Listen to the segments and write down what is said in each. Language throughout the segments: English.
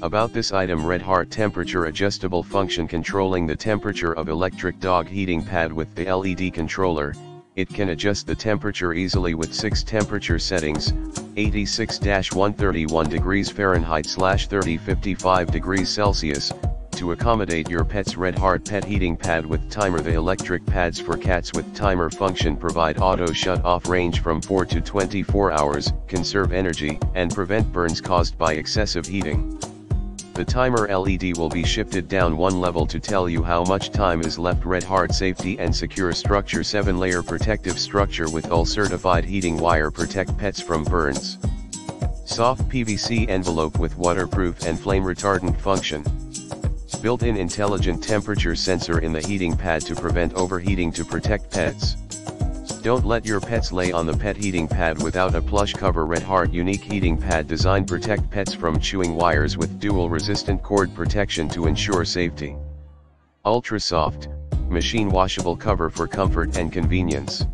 About this item, read heart temperature adjustable function controlling the temperature of electric dog heating pad with the LED controller. It can adjust the temperature easily with 6 temperature settings, 86-131 degrees Fahrenheit/30-55 degrees Celsius, to accommodate your pet's Red Heart pet heating pad with timer. The electric pads for cats with timer function provide auto shut-off range from 4 to 24 hours, conserve energy, and prevent burns caused by excessive heating. The timer LED will be shifted down one level to tell you how much time is left. Red Heart safety and secure structure. 7-layer protective structure with all certified heating wire protect pets from burns. Soft PVC envelope with waterproof and flame retardant function. Built-in intelligent temperature sensor in the heating pad to prevent overheating to protect pets. Don't let your pets lay on the pet heating pad without a plush cover. Red Heart unique heating pad design protect pets from chewing wires with dual resistant cord protection to ensure safety. Ultra soft, machine washable cover for comfort and convenience.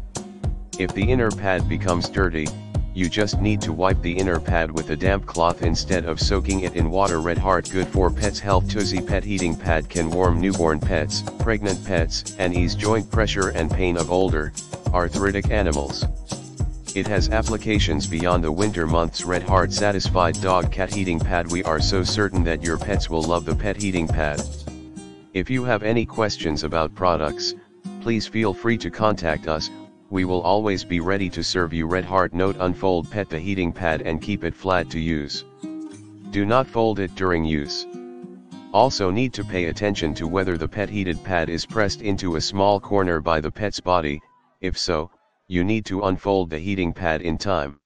If the inner pad becomes dirty, you just need to wipe the inner pad with a damp cloth instead of soaking it in water. Red Heart good for pets' health. Toozey pet heating pad can warm newborn pets, pregnant pets, and ease joint pressure and pain of older, arthritic animals. It has applications beyond the winter months. Red Heart satisfied dog cat heating pad. We are so certain that your pets will love the pet heating pad. If you have any questions about products, please feel free to contact us. We will always be ready to serve you. Red Heart note: unfold pet the heating pad and keep it flat to use. Do not fold it during use. Also need to pay attention to whether the pet heated pad is pressed into a small corner by the pet's body. If so, you need to unfold the heating pad in time.